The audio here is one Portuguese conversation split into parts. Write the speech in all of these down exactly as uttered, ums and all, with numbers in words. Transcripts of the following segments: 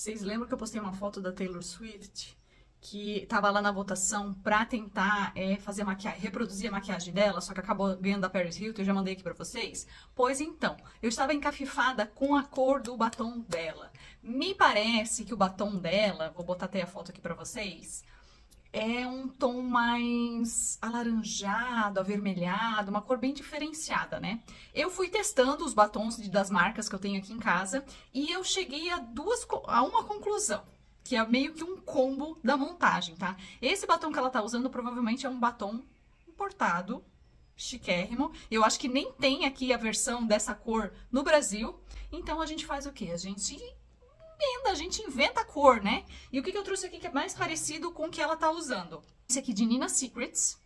Vocês lembram que eu postei uma foto da Taylor Swift, que tava lá na votação pra tentar é, fazer maquiagem, reproduzir a maquiagem dela, só que acabou ganhando da Paris Hilton, eu já mandei aqui pra vocês. Pois então, eu estava encafifada com a cor do batom dela. Me parece que o batom dela, vou botar até a foto aqui pra vocês, é um tom mais alaranjado, avermelhado, uma cor bem diferenciada, né? Eu fui testando os batons de, das marcas que eu tenho aqui em casa e eu cheguei a, duas, a uma conclusão, que é meio que um combo da montagem, tá? Esse batom que ela tá usando provavelmente é um batom importado, chiquérrimo. Eu acho que nem tem aqui a versão dessa cor no Brasil. Então a gente faz o quê? A gente... a gente inventa a cor, né? E o que, que eu trouxe aqui que é mais parecido com o que ela tá usando? Esse aqui de Nina Secrets,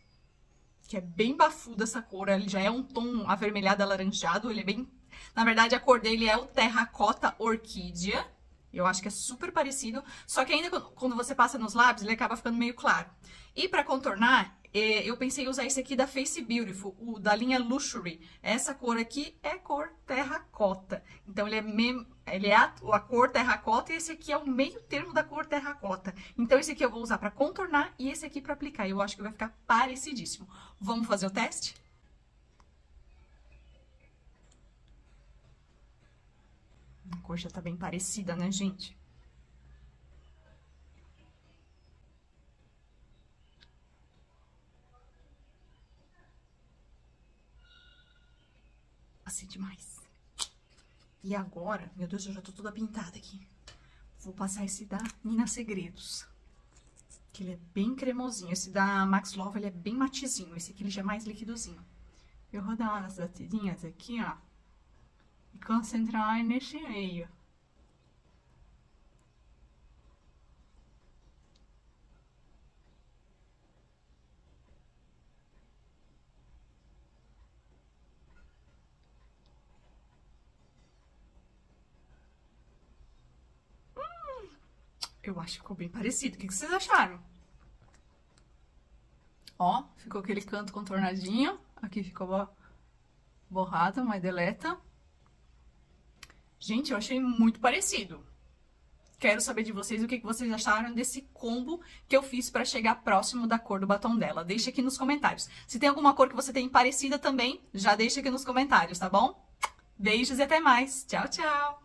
que é bem bafuda essa cor, ele já é um tom avermelhado, alaranjado, ele é bem... Na verdade, a cor dele é o terracota orquídea, eu acho que é super parecido, só que ainda quando você passa nos lábios, ele acaba ficando meio claro. E pra contornar, eu pensei em usar esse aqui da Face Beautiful, o da linha Luxury. Essa cor aqui é cor terracota. Então, ele é, mem... ele é a... a cor terracota e esse aqui é o meio termo da cor terracota. Então, esse aqui eu vou usar pra contornar e esse aqui pra aplicar. Eu acho que vai ficar parecidíssimo. Vamos fazer o teste? A cor já tá bem parecida, né, gente? Assim demais. E agora, meu Deus, eu já tô toda pintada aqui. Vou passar esse da Nina Segredos, que ele é bem cremosinho. Esse da Max Love, ele é bem matizinho. Esse aqui, ele já é mais liquidozinho. Eu vou dar umas batidinhas aqui, ó, e concentrar nesse meio. Eu acho que ficou bem parecido. O que vocês acharam? Ó, ficou aquele canto contornadinho. Aqui ficou borrado, mas deleta. Gente, eu achei muito parecido. Quero saber de vocês o que vocês acharam desse combo que eu fiz pra chegar próximo da cor do batom dela. Deixa aqui nos comentários. Se tem alguma cor que você tem parecida também, já deixa aqui nos comentários, tá bom? Beijos e até mais. Tchau, tchau!